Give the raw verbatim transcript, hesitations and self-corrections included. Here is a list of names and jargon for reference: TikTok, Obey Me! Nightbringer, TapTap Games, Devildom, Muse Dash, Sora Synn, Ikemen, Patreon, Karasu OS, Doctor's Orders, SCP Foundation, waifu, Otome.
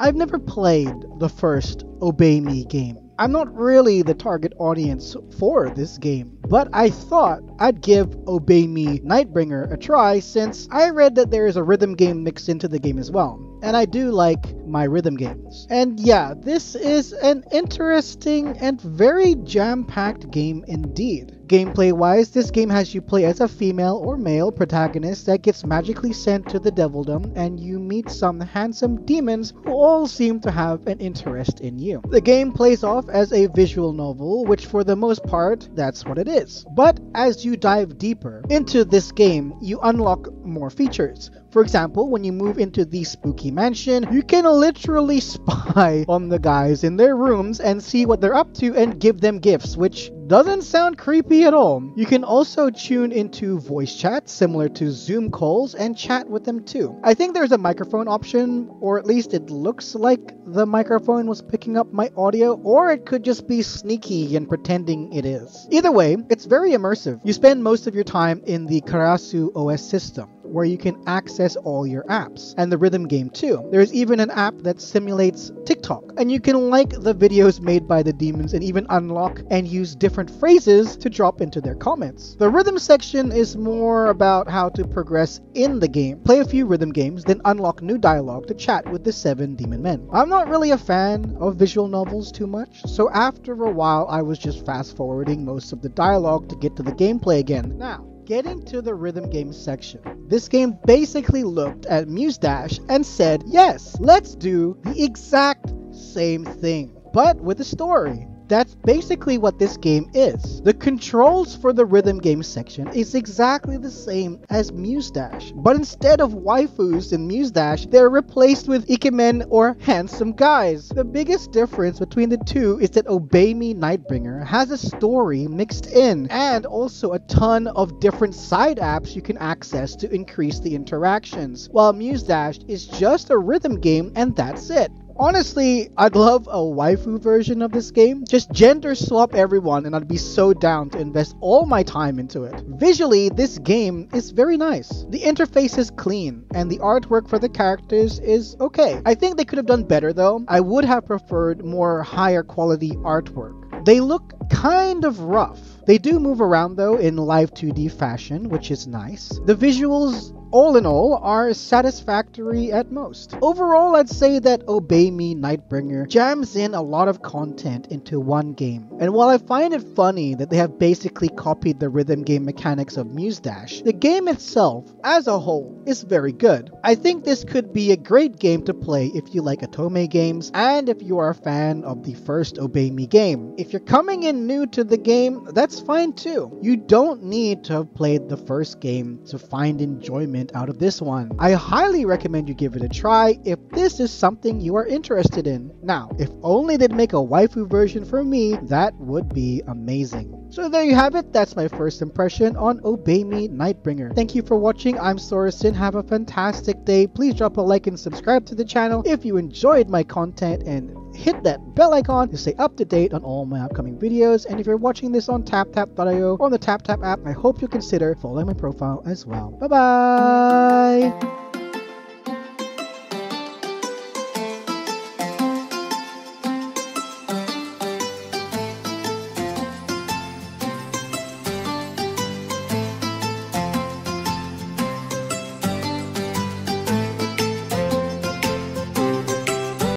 I've never played the first Obey Me game. I'm not really the target audience for this game, but I thought I'd give Obey Me Nightbringer a try since I read that there is a rhythm game mixed into the game as well, and I do like my rhythm games. And yeah, this is an interesting and very jam-packed game indeed. Gameplay-wise, this game has you play as a female or male protagonist that gets magically sent to the Devildom, and you meet some handsome demons who all seem to have an interest in you. The game plays off as a visual novel, which for the most part, that's what it is. But as you dive deeper into this game, you unlock more features. For example, when you move into the spooky mansion, you can literally spy on the guys in their rooms and see what they're up to and give them gifts, which doesn't sound creepy at all. You can also tune into voice chat similar to Zoom calls and chat with them too. I think there's a microphone option, or at least it looks like the microphone was picking up my audio, or it could just be sneaky and pretending it is. Either way, it's very immersive. You spend most of your time in the Karasu O S system, where you can access all your apps, and the rhythm game too. There's even an app that simulates TikTok, and you can like the videos made by the demons and even unlock and use different phrases to drop into their comments. The rhythm section is more about how to progress in the game. Play a few rhythm games, then unlock new dialogue to chat with the seven demon men. I'm not really a fan of visual novels too much, so after a while I was just fast forwarding most of the dialogue to get to the gameplay again. Now, get into the rhythm game section. This game basically looked at Muse Dash and said, yes, let's do the exact same thing, but with a story. That's basically what this game is. The controls for the rhythm game section is exactly the same as Muse Dash, but instead of waifus in Muse Dash, they're replaced with Ikemen or handsome guys. The biggest difference between the two is that Obey Me Nightbringer has a story mixed in, and also a ton of different side apps you can access to increase the interactions, while Muse Dash is just a rhythm game and that's it. Honestly, I'd love a waifu version of this game. Just gender swap everyone and I'd be so down to invest all my time into it. Visually, this game is very nice. The interface is clean and the artwork for the characters is okay. I think they could have done better though. I would have preferred more higher quality artwork. They look kind of rough. They do move around though in live two D fashion, which is nice. The visuals, all in all, are satisfactory at most. Overall, I'd say that Obey Me Nightbringer jams in a lot of content into one game. And while I find it funny that they have basically copied the rhythm game mechanics of Muse Dash, the game itself, as a whole, is very good. I think this could be a great game to play if you like Otome games, and if you are a fan of the first Obey Me game. If you're coming in new to the game, that's fine too. You don't need to have played the first game to find enjoyment out of this one. I highly recommend you give it a try if this is something you are interested in. Now, if only they'd make a waifu version for me, that would be amazing. So there you have it, that's my first impression on Obey Me Nightbringer. Thank you for watching, I'm Sora Synn, have a fantastic day, please drop a like and subscribe to the channel if you enjoyed my content, and hit that bell icon to stay up to date on all my upcoming videos, and if you're watching this on tap tap dot i o or on the TapTap app, I hope you consider following my profile as well. Bye bye!